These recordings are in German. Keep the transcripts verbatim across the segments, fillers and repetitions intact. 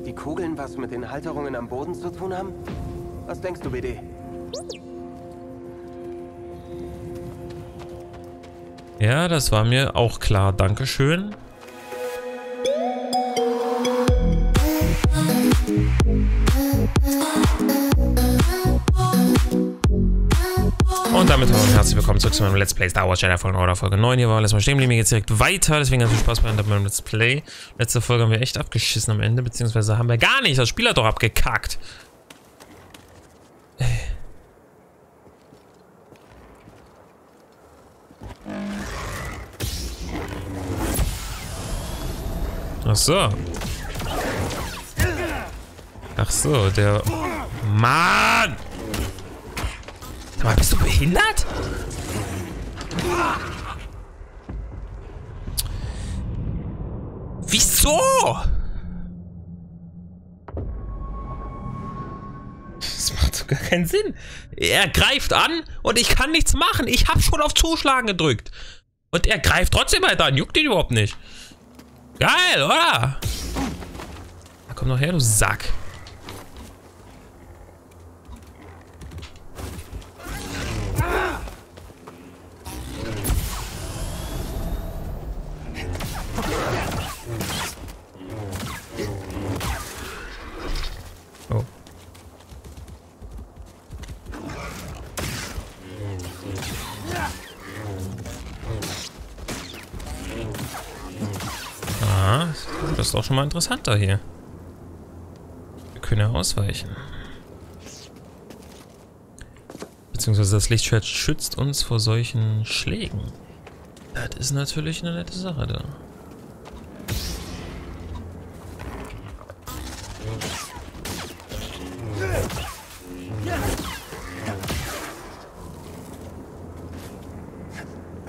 Ob die Kugeln was mit den Halterungen am Boden zu tun haben? Was denkst du, B D? Ja, das war mir auch klar. Dankeschön. Und damit hallo und herzlich willkommen zurück zu meinem Let's Play Star Wars Jedi Fallen Order Folge neun. Hier war letztes Mal stehen geblieben, jetzt direkt weiter, deswegen ganz viel Spaß bei meinem Let's Play. Letzte Folge haben wir echt abgeschissen am Ende, beziehungsweise haben wir gar nicht, das Spiel hat doch abgekackt. Ach so. Ach so, der... Mann! Aber bist du behindert? Wieso? Das macht doch gar keinen Sinn. Er greift an und ich kann nichts machen. Ich habe schon auf Zuschlagen gedrückt. Und er greift trotzdem weiter an. Juckt ihn überhaupt nicht. Geil, oder? Na, komm doch her, du Sack. Das ist doch schon mal interessanter hier. Wir können ja ausweichen. Beziehungsweise das Lichtschwert schützt uns vor solchen Schlägen. Das ist natürlich eine nette Sache da.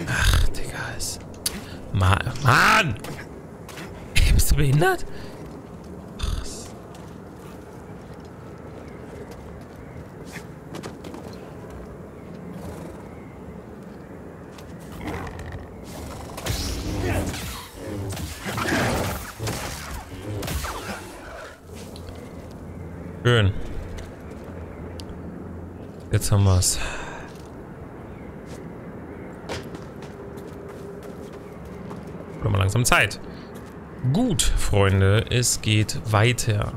Ach, Digga, ist... Mann! Mann! Behindert? Schön. Jetzt haben wir es. Oder mal langsam Zeit. Gut, Freunde, es geht weiter.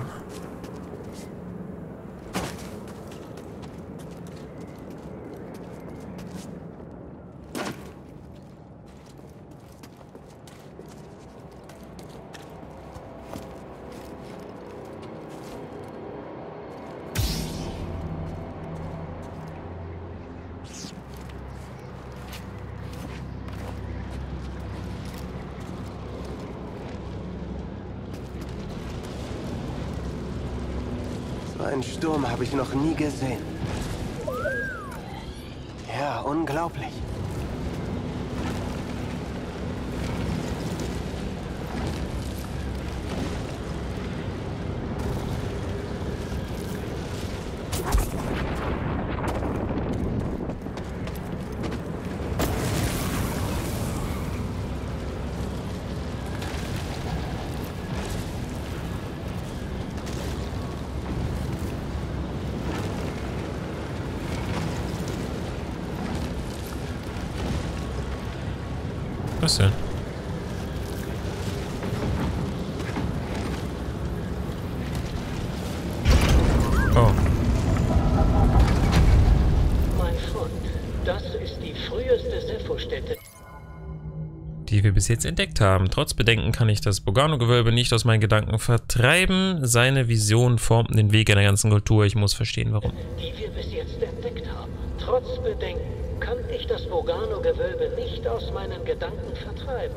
Einen Sturm habe ich noch nie gesehen. Ja, unglaublich. Was denn? Oh. Mein Fund, das ist die früheste Zeffo-Stätte, die wir bis jetzt entdeckt haben. Trotz Bedenken kann ich das Bogano-Gewölbe nicht aus meinen Gedanken vertreiben. Seine Vision formten den Weg in der ganzen Kultur. Ich muss verstehen, warum. Die wir bis jetzt entdeckt haben. Trotz Bedenken. Kann ich das Bogano-Gewölbe nicht aus meinen Gedanken vertreiben?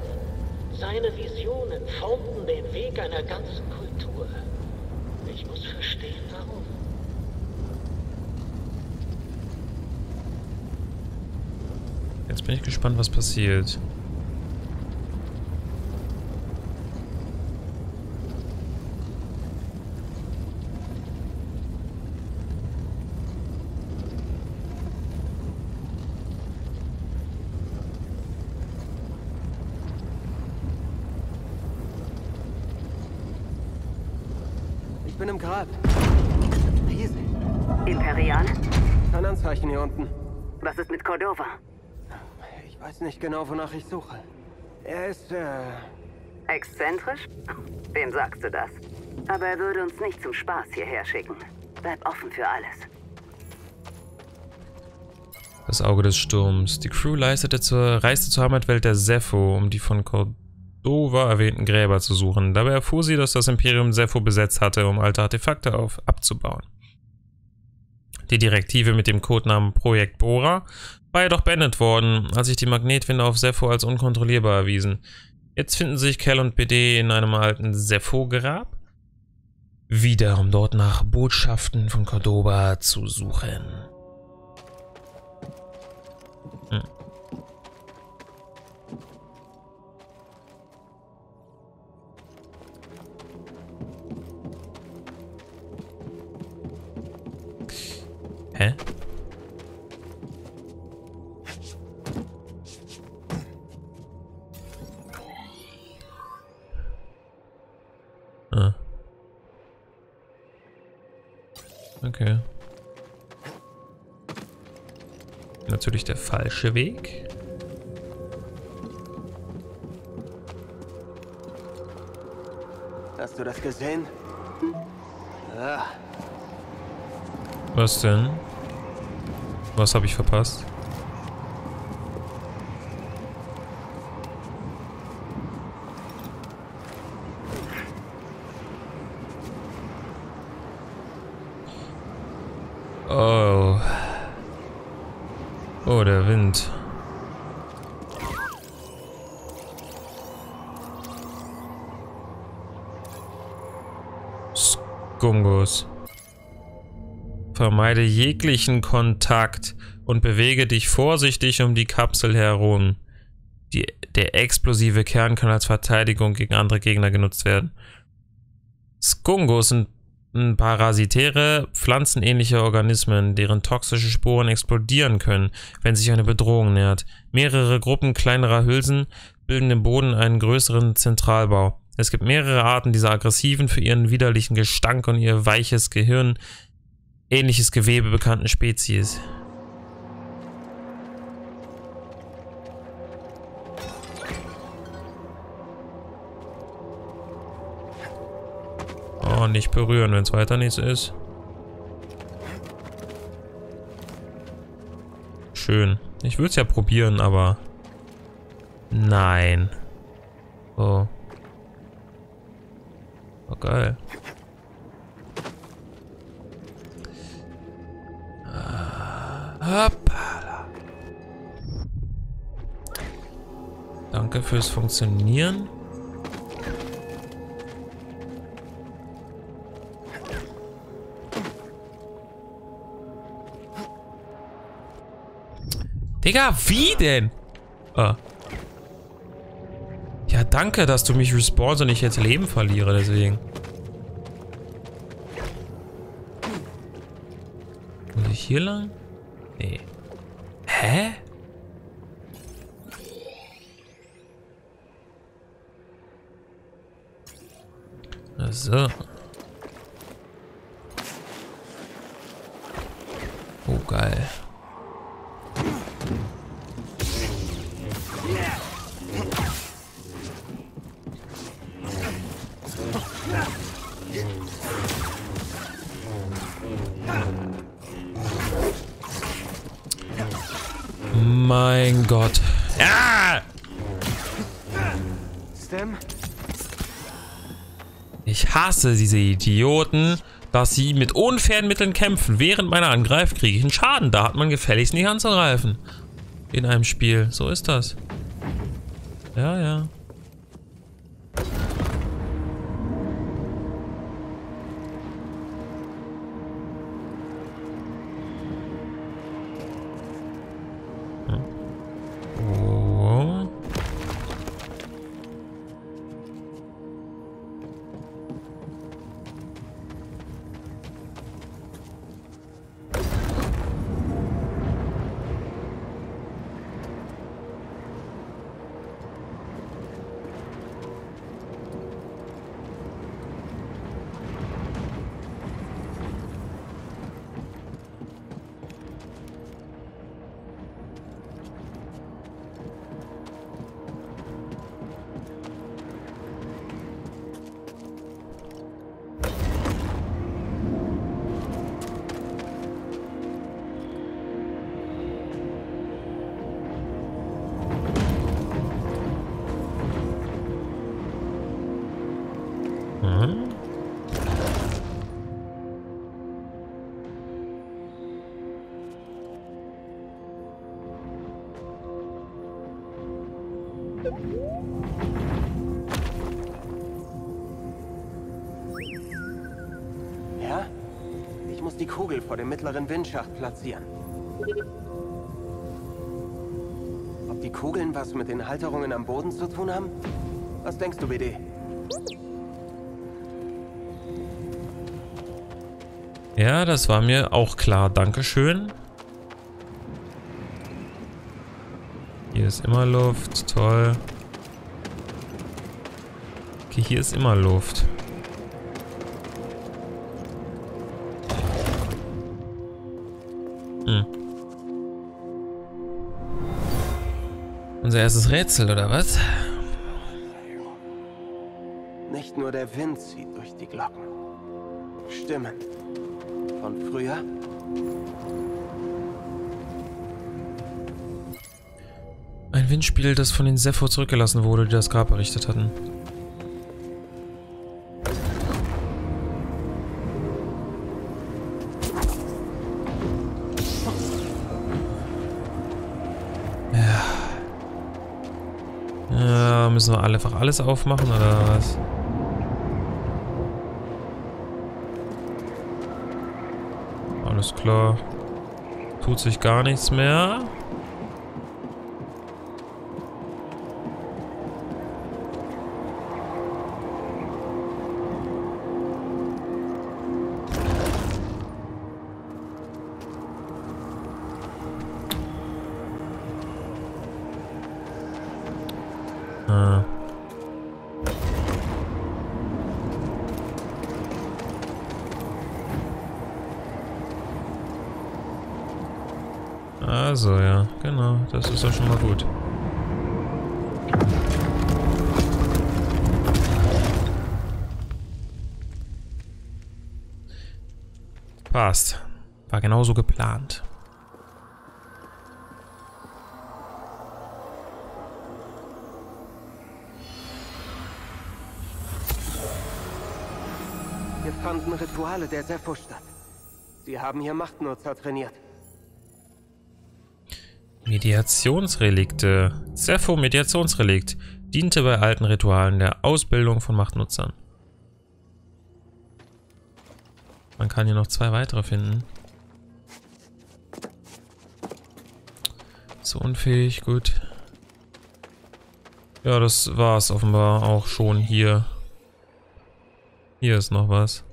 Seine Visionen formten den Weg einer ganzen Kultur. Ich muss verstehen, warum. Jetzt bin ich gespannt, was passiert. bin im Grab. Riese. Imperial? Kein Anzeichen hier unten. Was ist mit Cordova? Ich weiß nicht genau, wonach ich suche. Er ist, äh... exzentrisch? Wem sagst du das? Aber er würde uns nicht zum Spaß hierher schicken. Bleib offen für alles. Das Auge des Sturms. Die Crew leistete zur, reiste zur Heimatwelt der Zeffo, um die von Cordova erwähnten Gräber zu suchen. Dabei erfuhr sie, dass das Imperium Zeffo besetzt hatte, um alte Artefakte auf, abzubauen. Die Direktive mit dem Codenamen Projekt Bora war jedoch beendet worden, als sich die Magnetwinde auf Zeffo als unkontrollierbar erwiesen. Jetzt finden sich Cal und P D in einem alten Zeffo-Grab wieder, um dort nach Botschaften von Cordova zu suchen. Hm. Hä? Ah. Okay. Natürlich der falsche Weg. Hast du das gesehen? Ah. Was denn? Was habe ich verpasst? Oh. Oh, der Wind. Skungos. Vermeide jeglichen Kontakt und bewege dich vorsichtig um die Kapsel herum. Die, der explosive Kern kann als Verteidigung gegen andere Gegner genutzt werden. Skungos sind parasitäre, pflanzenähnliche Organismen, deren toxische Sporen explodieren können, wenn sich eine Bedrohung nähert. Mehrere Gruppen kleinerer Hülsen bilden im Boden einen größeren Zentralbau. Es gibt mehrere Arten dieser aggressiven, für ihren widerlichen Gestank und ihr weiches Gehirn ähnliches Gewebe bekannten Spezies. Oh, nicht berühren, wenn es weiter nichts ist. Schön. Ich würde es ja probieren, aber... nein. Oh. Oh, geil. Hoppala. Danke fürs Funktionieren. Digga, wie denn? Ah. Ja, danke, dass du mich respawnst und ich jetzt Leben verliere, deswegen. Muss ich hier lang? Nee. Hä? Ach so. Oh, geil. Mein Gott. Ah! Ich hasse diese Idioten, dass sie mit unfairen Mitteln kämpfen. Während meiner Angreif kriege ich einen Schaden. Da hat man gefälligst nicht anzugreifen. In einem Spiel. So ist das. Ja, ja. die Kugel vor dem mittleren Windschacht platzieren. Ob die Kugeln was mit den Halterungen am Boden zu tun haben? Was denkst du, B D? Ja, das war mir auch klar. Dankeschön. Hier ist immer Luft. Toll. Okay, hier ist immer Luft. Hm. Unser erstes Rätsel, oder was? Nicht nur der Wind zieht durch die Glocken. Stimmen. Von früher? Ein Windspiel, das von den Zeffo zurückgelassen wurde, die das Grab errichtet hatten. Ja. Ja, müssen wir alle einfach alles aufmachen, oder was? Alles klar. Tut sich gar nichts mehr. Ah. Also ja, genau, das ist doch schon mal gut. Passt. War genauso geplant. Hier fanden Rituale der Zeffo statt. Sie haben hier Machtnutzer trainiert. Mediationsrelikte. Zeffo Mediationsrelikt diente bei alten Ritualen der Ausbildung von Machtnutzern. Man kann hier noch zwei weitere finden. So unfähig, gut. Ja, das war's offenbar auch schon hier. Hier ist noch was.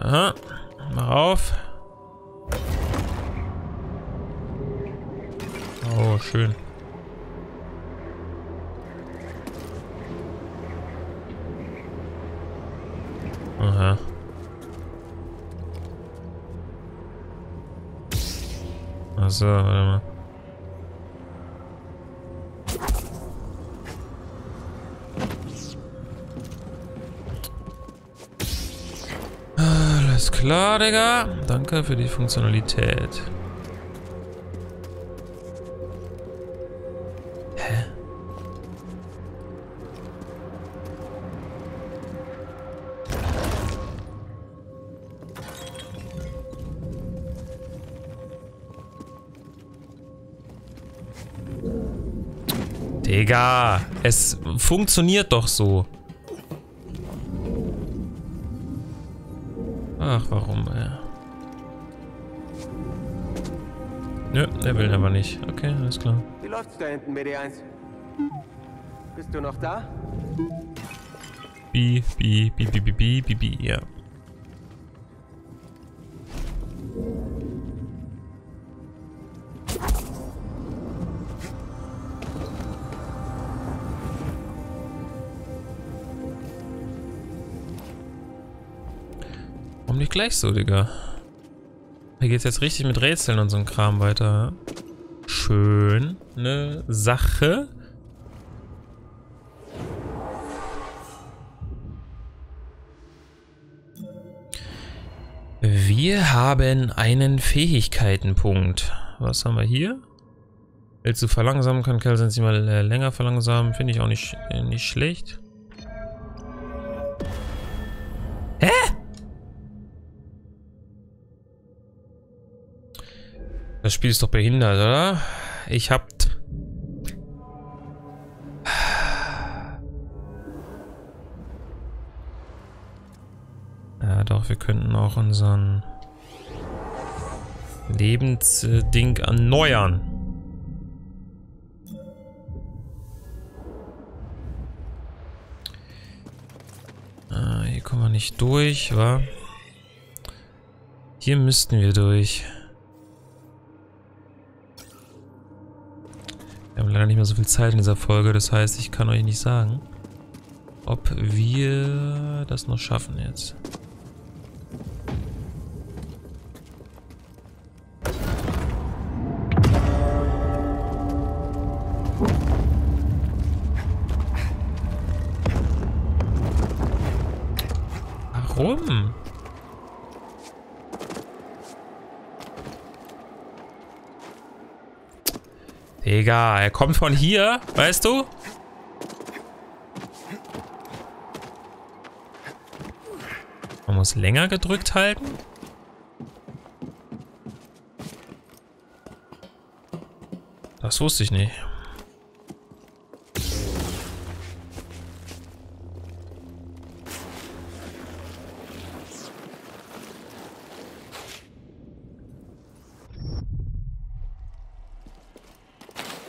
Aha, mach auf. Oh, schön. Aha. Achso, warte mal. Klar, Digga. Danke für die Funktionalität. Hä? Digga, es funktioniert doch so. Ach, warum, ey? Nö, er will aber nicht. Okay, alles klar. Wie läuft's da hinten, B D eins? Bist du noch da? B, B, B, B, B, B, B, B, ja. Warum nicht gleich so, Digga? Hier geht's jetzt richtig mit Rätseln und so einem Kram weiter. Schön. Ne Sache. Wir haben einen Fähigkeitenpunkt. Was haben wir hier? Willst du verlangsamen? Kann Kerl sind sie mal äh, länger verlangsamen. Finde ich auch nicht, äh, nicht schlecht. Hä? Das Spiel ist doch behindert, oder? Ich hab... Ja doch, wir könnten auch unseren... Lebensding erneuern. Ah, hier kommen wir nicht durch, wa? Hier müssten wir durch. Wir haben leider nicht mehr so viel Zeit in dieser Folge, das heißt, ich kann euch nicht sagen, ob wir das noch schaffen jetzt. Warum? Digga, er kommt von hier, weißt du? Man muss länger gedrückt halten. Das wusste ich nicht.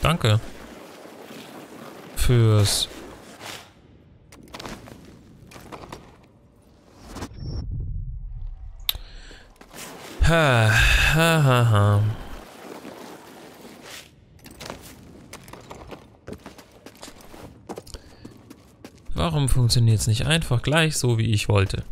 Danke fürs ha, ha, ha, ha. Warum funktioniert es nicht einfach gleich so, wie ich wollte?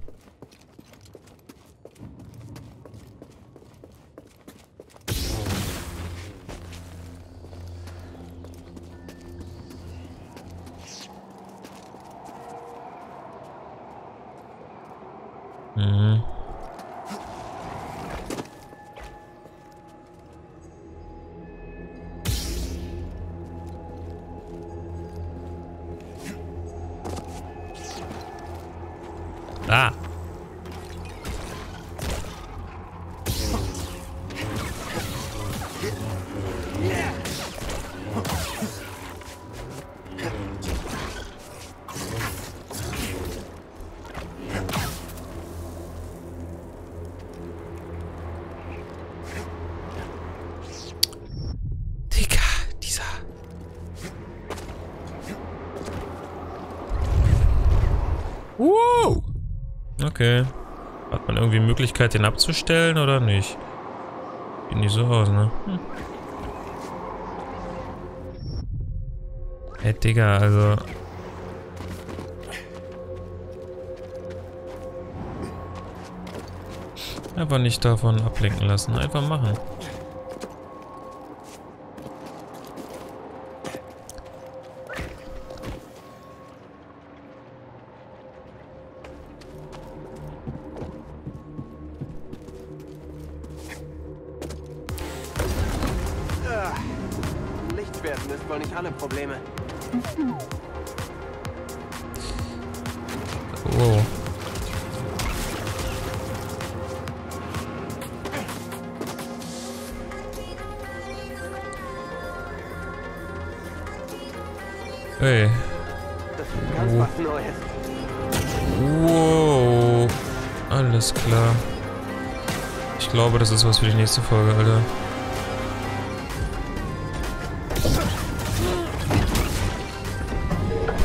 Okay. Hat man irgendwie Möglichkeit, den abzustellen oder nicht? Geht nicht so aus, ne? Hm. Ey, Digga, also... Einfach nicht davon ablenken lassen. Einfach machen. Hey. Oh. Wow. Alles klar. Ich glaube, das ist was für die nächste Folge, Alter.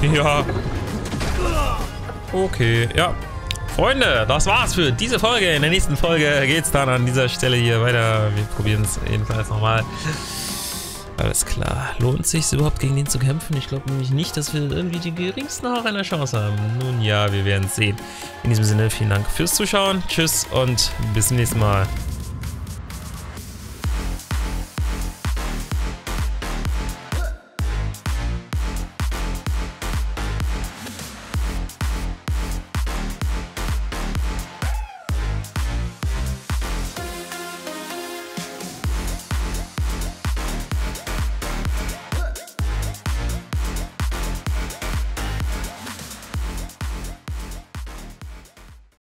Ja. Okay, ja. Freunde, das war's für diese Folge. In der nächsten Folge geht's dann an dieser Stelle hier weiter. Wir probieren es jedenfalls nochmal. Alles klar. Lohnt es sich überhaupt, gegen den zu kämpfen? Ich glaube nämlich nicht, dass wir irgendwie die geringsten Hauch einer Chance haben. Nun ja, wir werden es sehen. In diesem Sinne, vielen Dank fürs Zuschauen. Tschüss und bis zum nächsten Mal.